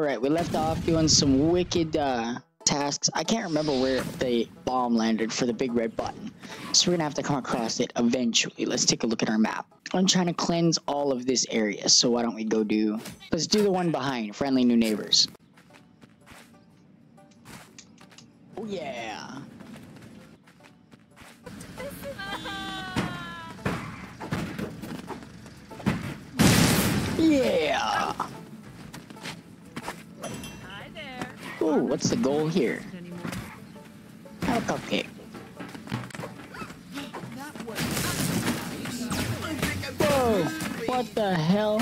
Alright, we left off doing some wicked tasks. I can't remember where the bomb landed for the big red button, so we're gonna have to come across it eventually. Let's take a look at our map. I'm trying to cleanse all of this area, so why don't we go do... Let's do the one behind, friendly new neighbors. Oh yeah! Yeah! Ooh, what's the goal here? Oh, cupcake. Whoa! What the hell?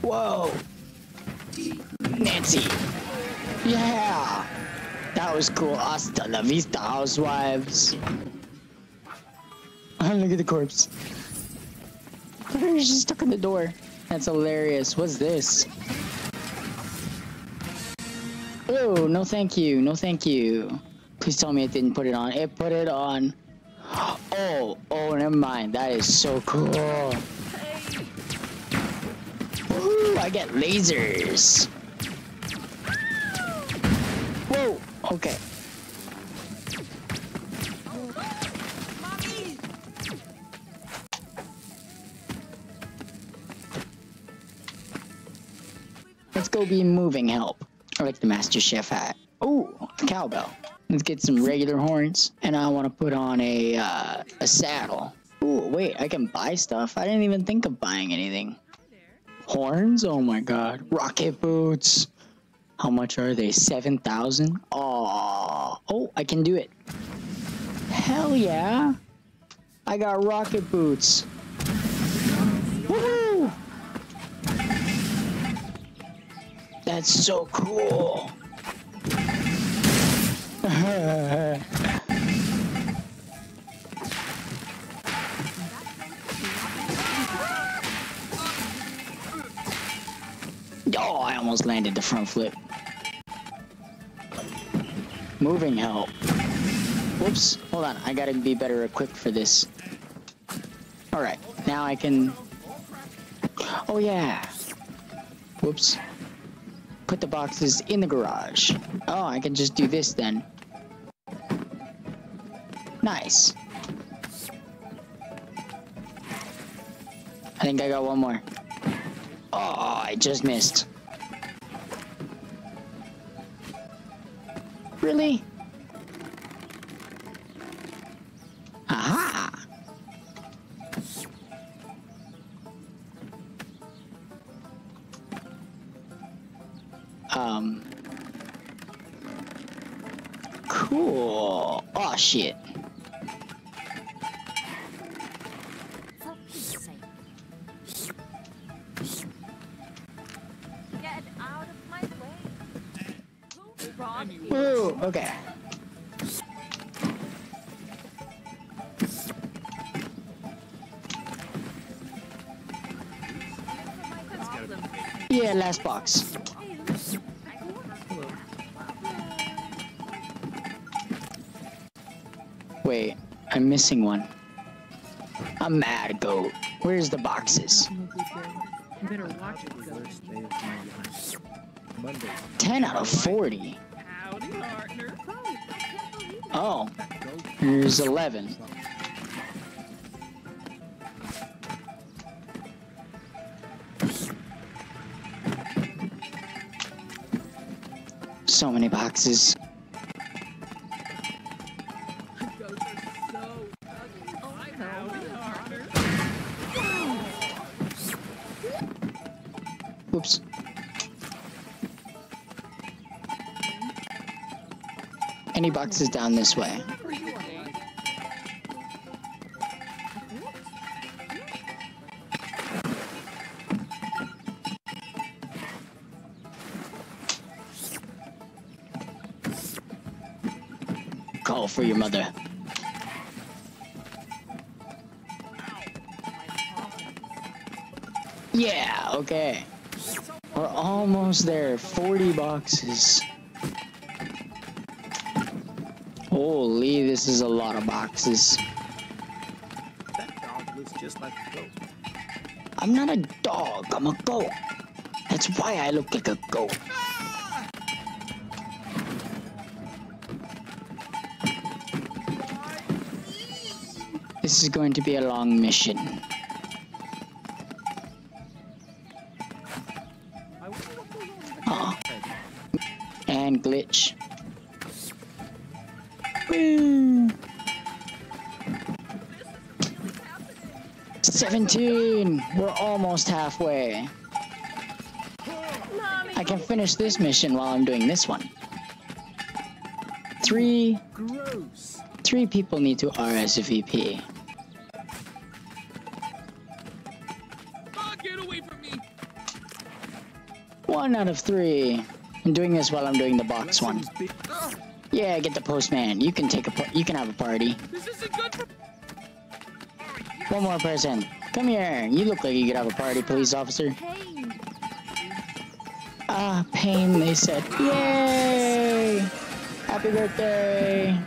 Whoa! Nancy! Yeah! That was cool. Hasta la vista, housewives. I'm gonna get the corpse. She's stuck in the door. That's hilarious. What's this? Oh, no thank you. No thank you. Please tell me it didn't put it on. It put it on. Oh, oh, never mind. That is so cool. Ooh, I get lasers. Whoa, okay. Let's go be moving help. I like the Master Chef hat. Ooh, a cowbell. Let's get some regular horns. And I want to put on a saddle. Ooh, wait, I can buy stuff? I didn't even think of buying anything. Horns? Oh my god. Rocket boots. How much are they? 7,000? Aww. Oh, I can do it. Hell yeah. I got rocket boots. That's so cool! Oh, I almost landed the front flip. Moving help. Whoops, hold on, I gotta be better equipped for this. Alright, now I can... Oh yeah! Whoops. Put the boxes in the garage. Oh, I can just do this then. Nice. I think I got one more. Oh, I just missed. Really? Aha! Cool. Oh shit. Get out of my way. Whoa, okay. Yeah, last box. Wait, I'm missing one. I'm mad, goat. Where's the boxes? 10 out of 40. Oh, here's 11. So many boxes. Oops. Any boxes down this way? Call for your mother. Yeah, okay. We're almost there. 40 boxes. Holy, this is a lot of boxes. That dog looks just like a goat. I'm not a dog, I'm a goat. That's why I look like a goat. This is going to be a long mission. And glitch. Woo. 17! We're almost halfway. I can finish this mission while I'm doing this one. Three people need to RSVP. Get away from me. 1 out of 3. I'm doing this while I'm doing the box one. Yeah, get the postman. You can have a party. This isn't good for... One more person. Come here. You look like you could have a party, police officer. Ah, pain, they said. Yay! Happy birthday!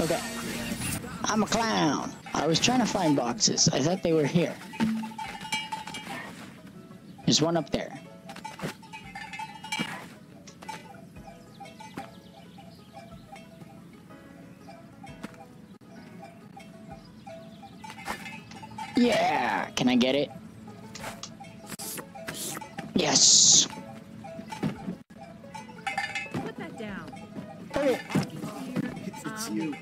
Okay. I'm a clown. I was trying to find boxes. I thought they were here. There's one up there. Yeah! Can I get it? Yes! Put that down. Okay. It's you.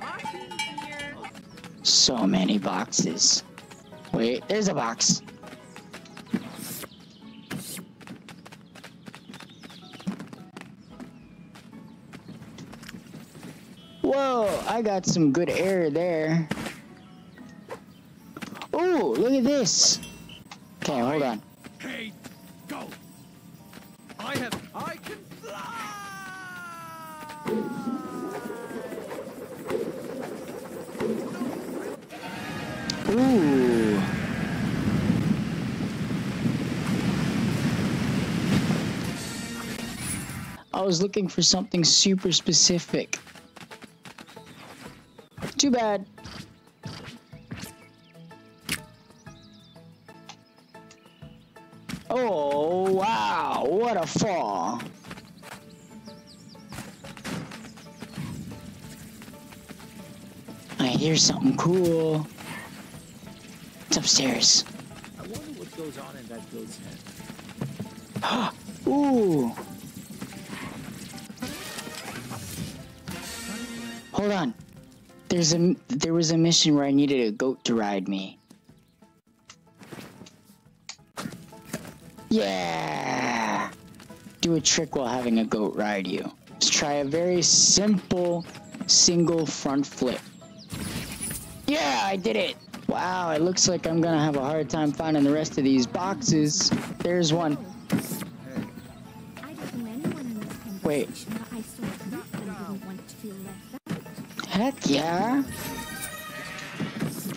So many boxes. Wait, there's a box. Whoa, I got some good air there. Oh, look at this. Okay, hold on. Hey, go. I can fly. Ooh. I was looking for something super specific. Too bad. Oh, wow, what a fall. I hear something cool. It's upstairs. I wonder what goes on in that goat's head. Ooh. Hold on. There was a mission where I needed a goat to ride me. Yeah! Do a trick while having a goat ride you. Let's try a very simple single front flip. Yeah, I did it! Wow, it looks like I'm gonna have a hard time finding the rest of these boxes. There's one. Wait. Heck yeah!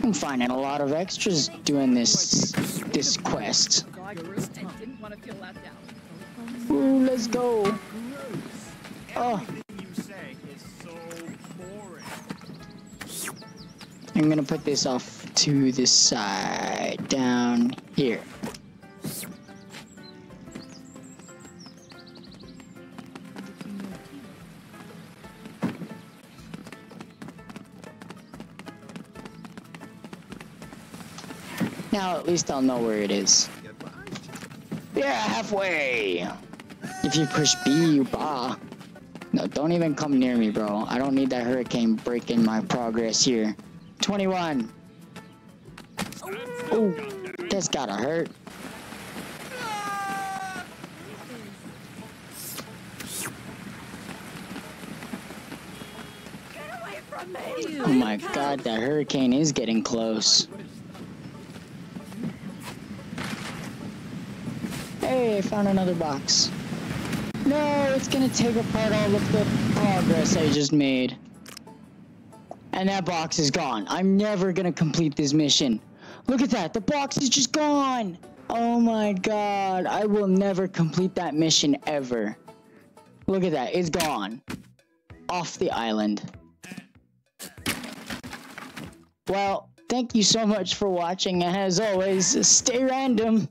I'm finding a lot of extras doing this quest. Ooh, let's go! Oh! I'm gonna put this off to this side, down here. Now at least I'll know where it is. Yeah, halfway! If you push B, you bah. No, don't even come near me, bro. I don't need that hurricane breaking my progress here. 21! Ooh, that's gotta hurt. Get away from me! Oh my god, that hurricane is getting close. Hey, I found another box. No, it's gonna take apart all of the progress I just made. And that box is gone. I'm never gonna complete this mission. Look at that, the box is just gone! Oh my god, I will never complete that mission ever. Look at that, it's gone. Off the island. Well, thank you so much for watching. As always, stay random.